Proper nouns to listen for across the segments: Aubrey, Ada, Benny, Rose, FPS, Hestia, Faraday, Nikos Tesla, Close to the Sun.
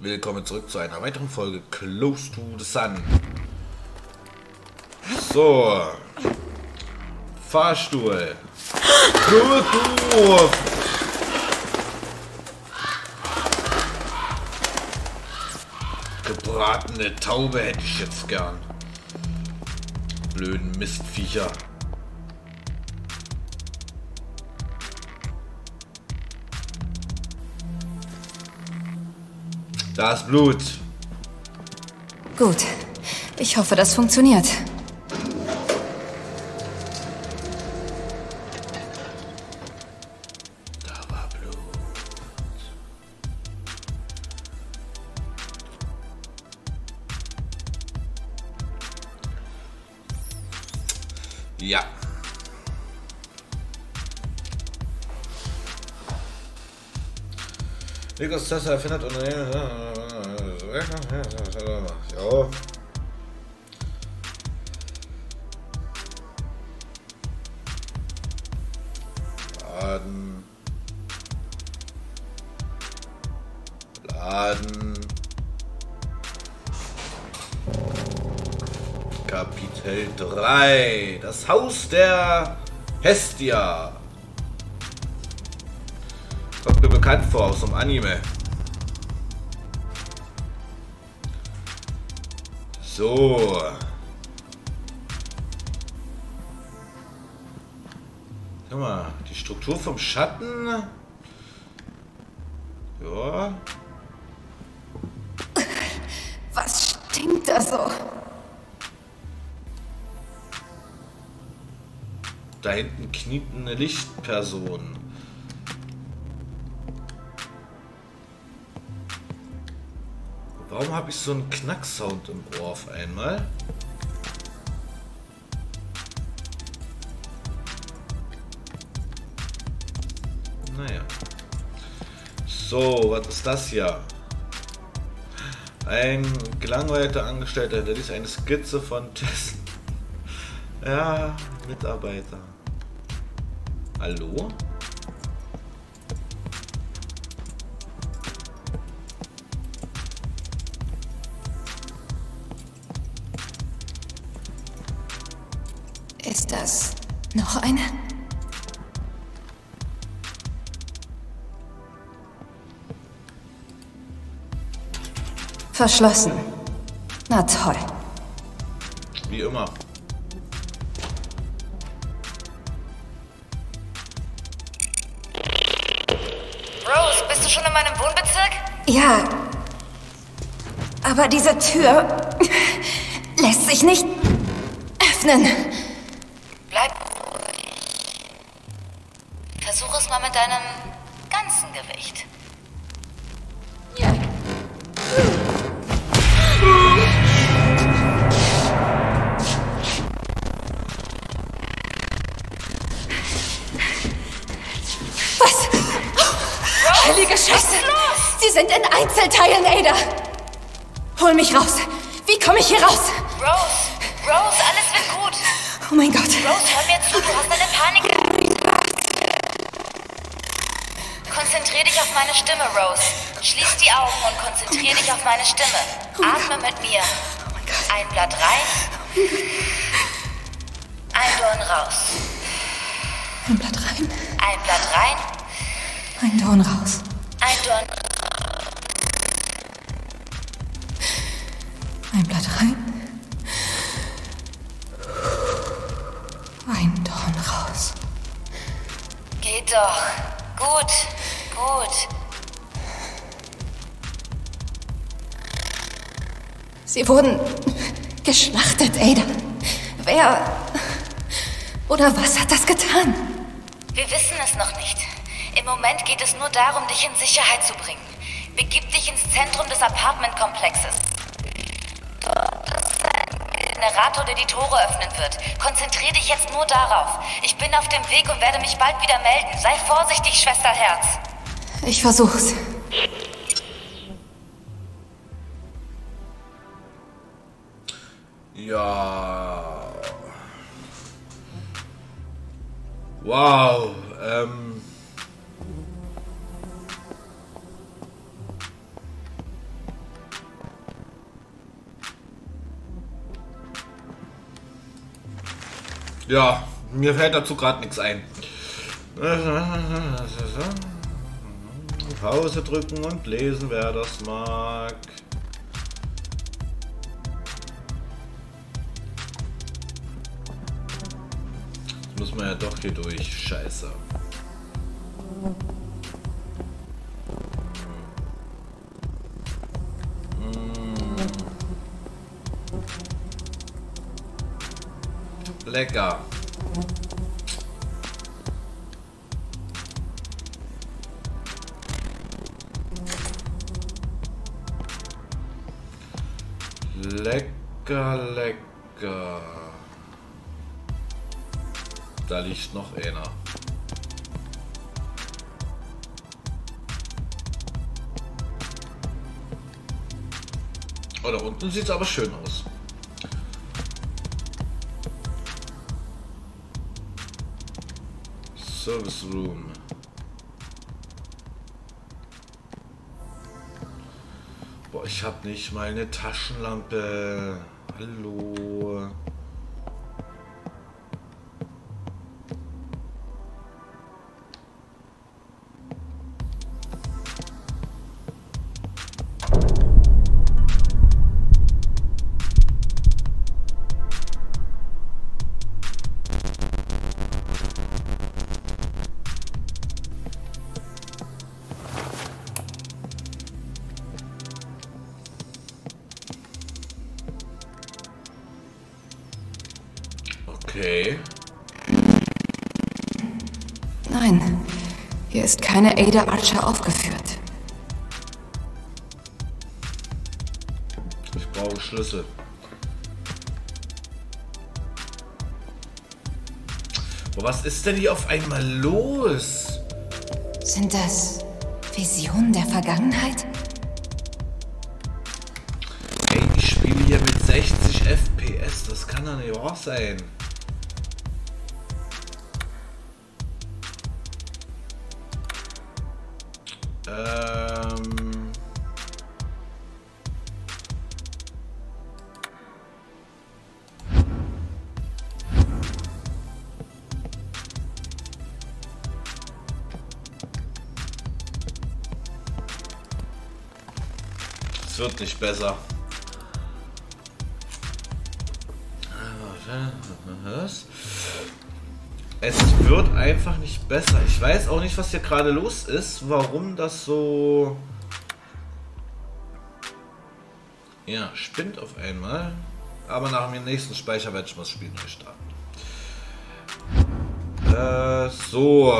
Willkommen zurück zu einer weiteren Folge Close to the Sun. So. Fahrstuhl. Notruf. Gebratene Taube hätte ich jetzt gern. Blöden Mistviecher. Da ist Blut. Gut. Ich hoffe, das funktioniert. Da war Blut. Ja. Nikos Tesla erfindet Unternehmen. Ja. Laden. Kapitel 3. Das Haus der Hestia. Kommt mir bekannt vor aus dem Anime. So. Guck mal, die Struktur vom Schatten. Ja. Was stinkt da so? Da hinten kniet eine Lichtperson. Warum habe ich so einen Knacksound im Ohr auf einmal? Naja. So, was ist das hier? Ein gelangweilter Angestellter, der liest eine Skizze von Tessen. Ja, Mitarbeiter. Hallo? Ist das noch eine? Verschlossen. Na toll. Wie immer. Rose, bist du schon in meinem Wohnbezirk? Ja. Aber diese Tür lässt sich nicht öffnen. Versuch es mal mit deinem ganzen Gewicht. Ja. Was? Heilige Scheiße! Sie sind in Einzelteilen, Ada! Hol mich raus! Wie komme ich hier raus? Rose! Rose, alles wird gut! Oh mein Gott! Rose, hör mir zu! Du hast eine Panik! Konzentrier dich auf meine Stimme, Rose. Schließ die Augen und konzentrier dich auf meine Stimme. Atme mit mir. Ein Blatt rein. Ein Dorn raus. Ein Blatt rein. Ein Blatt rein. Ein Dorn raus. Ein Dorn raus. Ein Blatt rein. Ein Dorn raus. Geht doch. Gut. Gut. Sie wurden geschlachtet, Ada. Wer oder was hat das getan? Wir wissen es noch nicht. Im Moment geht es nur darum, dich in Sicherheit zu bringen. Begib dich ins Zentrum des Apartmentkomplexes. Dort ist ein Generator, der die Tore öffnen wird. Konzentrier dich jetzt nur darauf. Ich bin auf dem Weg und werde mich bald wieder melden. Sei vorsichtig, Schwester Herz. Ich versuch's. Ja. Wow. Ja, mir fällt dazu gerade nichts ein. Pause drücken und lesen, wer das mag. Jetzt muss man ja doch hier durch. Scheiße. Lecker. Lecker, lecker. Da liegt noch einer. Oh, da unten sieht es aber schön aus. Service Room. Boah, ich hab nicht mal eine Taschenlampe. Hallo. Okay. Nein, hier ist keine Ada Archer aufgeführt. Ich brauche Schlüssel. Aber was ist denn hier auf einmal los? Sind das Visionen der Vergangenheit? Ey, ich spiele hier mit 60 FPS, das kann doch nicht wahr sein. Es wird nicht besser. Es wird einfach nicht besser. Ich weiß auch nicht, was hier gerade los ist, warum das so... Ja, spinnt auf einmal. Aber nach dem nächsten Speicher werde ich mal das Spiel neu starten. So.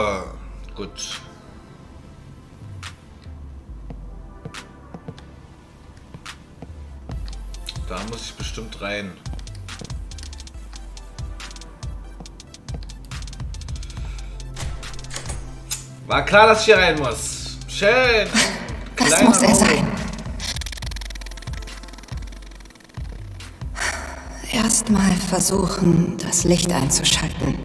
Gut. Da muss ich bestimmt rein. War klar, dass ich hier rein muss. Schön. Das muss er sein. Erstmal versuchen, das Licht einzuschalten.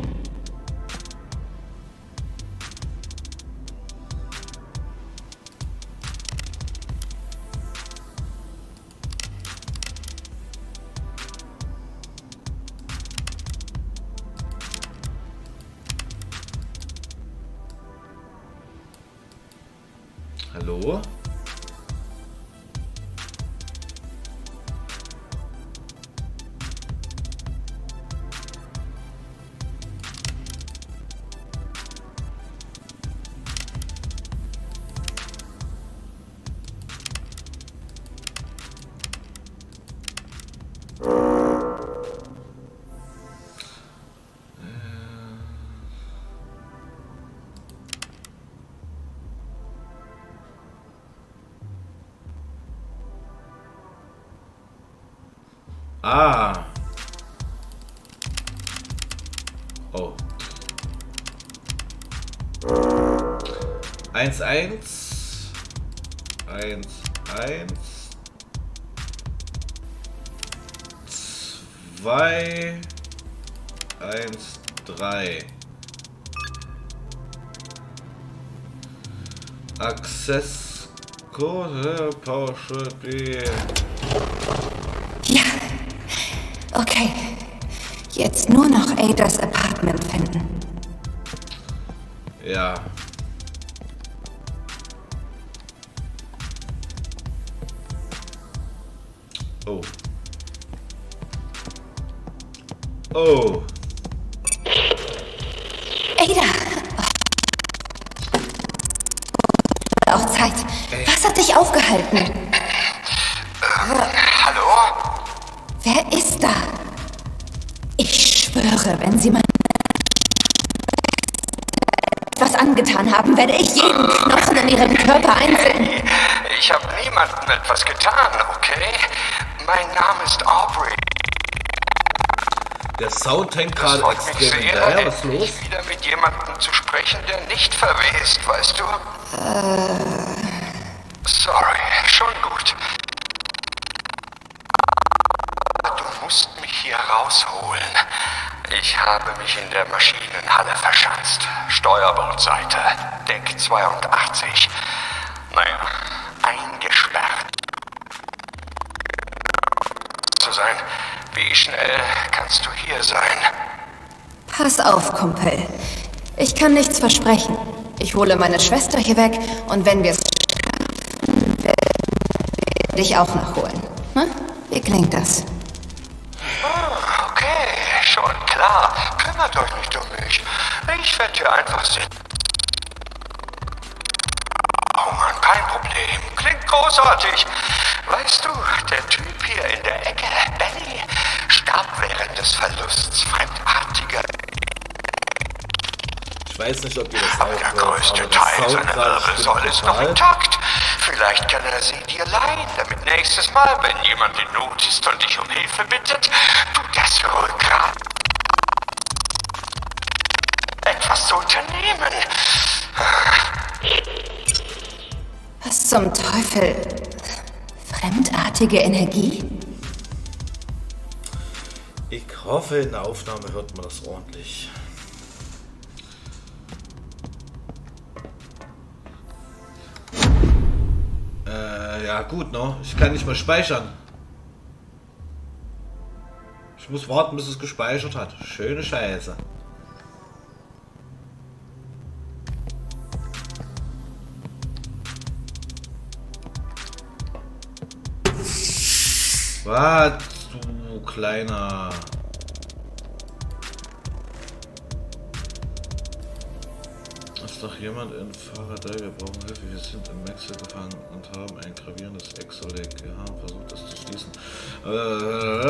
Hallo? Ah. Oh. 1, 1. 1, 1. 2, 1, 3. Access Code, Power should be. Ja. Okay. Jetzt nur noch Aidas Apartment finden. Ja. Oh. Oh. Ada. Auch Zeit. Hey. Was hat dich aufgehalten? Hallo? Wer ist da? Ich schwöre, wenn Sie mal etwas angetan haben, werde ich jeden Knochen in Ihrem Körper einzeln. Ich habe niemandem etwas getan, okay? Mein Name ist Aubrey. Der Sound hängt gerade extrem hinterher. Was ist los? Ich wieder mit jemandem zu sprechen, der nicht verwest, weißt du? Sorry, schon gut. Du musst mich hier rausholen. Ich habe mich in der Maschinenhalle verschanzt. Steuerbordseite, Deck 82. Naja, eingesperrt. Zu sein. Wie schnell kannst du hier sein? Pass auf, Kumpel. Ich kann nichts versprechen. Ich hole meine Schwester hier weg und wenn wir es schaffen, werde ich dich auch nachholen. Hm? Wie klingt das? Ah, okay, schon klar. Kümmert euch nicht um mich. Ich werde hier einfach sitzen. Oh Mann, kein Problem. Klingt großartig. Weißt du, der Typ hier in der Ecke, Benny, starb während des Verlusts fremdartiger. Ich weiß nicht, ob ihr das aber der größte Teil seiner Wirbelsäule ist noch intakt. Vielleicht kann er sie dir leihen, damit nächstes Mal, wenn jemand in Not ist und dich um Hilfe bittet, du das Rückgrat etwas zu unternehmen. Was zum Teufel? Fremdartige Energie? Ich hoffe, in der Aufnahme hört man das ordentlich. Ja gut, ne? Ich kann nicht mehr speichern. Ich muss warten, bis es gespeichert hat. Schöne Scheiße. Was, du kleiner... Ist doch jemand in Faraday, wir brauchen Hilfe, wir sind in Mexiko gefangen und haben ein gravierendes Exoleg. Wir haben versucht, das zu schließen.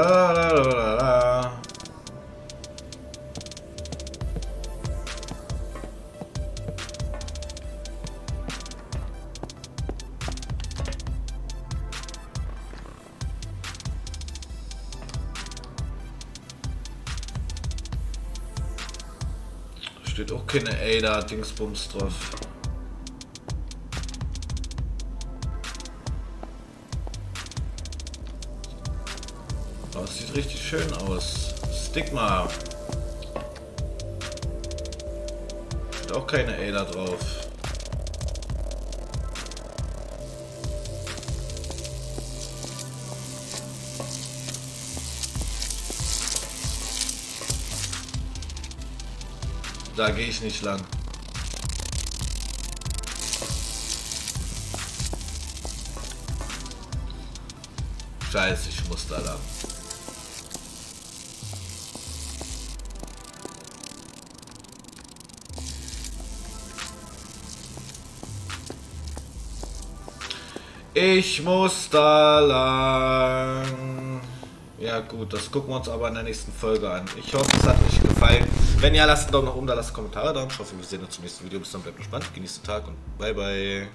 Steht auch keine Ada Dingsbums drauf. Aber es sieht richtig schön aus. Stigma. Steht auch keine Ada drauf. Da gehe ich nicht lang. Scheiße, ich muss da lang. Ich muss da lang. Ja gut, das gucken wir uns aber in der nächsten Folge an. Ich hoffe, es hat euch gefallen. Wenn ja, lasst einen Daumen nach oben da, lasst Kommentare da. Ich hoffe, wir sehen uns zum nächsten Video. Bis dann, bleibt gespannt, genießt den Tag und bye bye.